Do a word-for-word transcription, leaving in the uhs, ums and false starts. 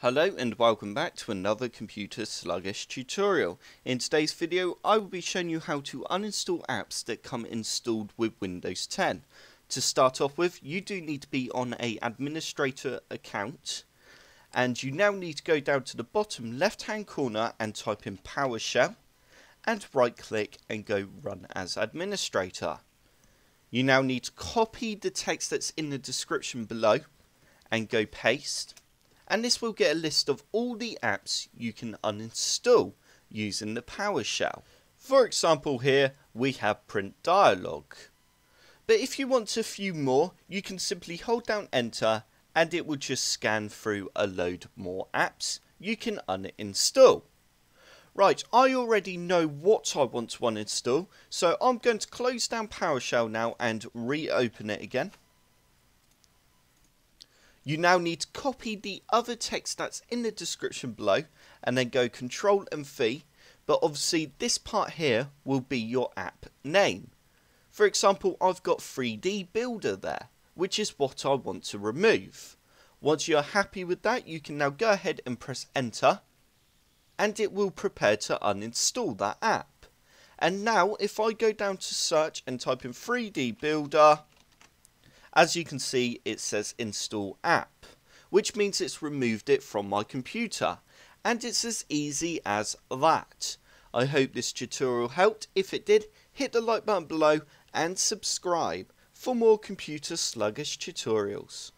Hello and welcome back to another Computer Sluggish tutorial. In today's video I will be showing you how to uninstall apps that come installed with Windows ten. To start off with, you do need to be on an administrator account, and you now need to go down to the bottom left hand corner and type in PowerShell and right click and go run as administrator. You now need to copy the text that's in the description below and go paste. And this will get a list of all the apps you can uninstall using the PowerShell. For example, here we have Print Dialog. But if you want a few more, you can simply hold down Enter and it will just scan through a load more apps you can uninstall. Right, I already know what I want to uninstall, so I'm going to close down PowerShell now and reopen it again. You now need to copy the other text that's in the description below and then go Control and V, but obviously this part here will be your app name. For example, I've got three D Builder there, which is what I want to remove. Once you're happy with that, you can now go ahead and press Enter and it will prepare to uninstall that app. And now if I go down to search and type in three D Builder, as you can see, it says install app, which means it's removed it from my computer. And it's as easy as that. I hope this tutorial helped. If it did, hit the like button below and subscribe for more computer sluggish tutorials.